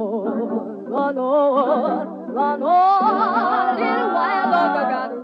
on, run on, run on, little while longer, gotta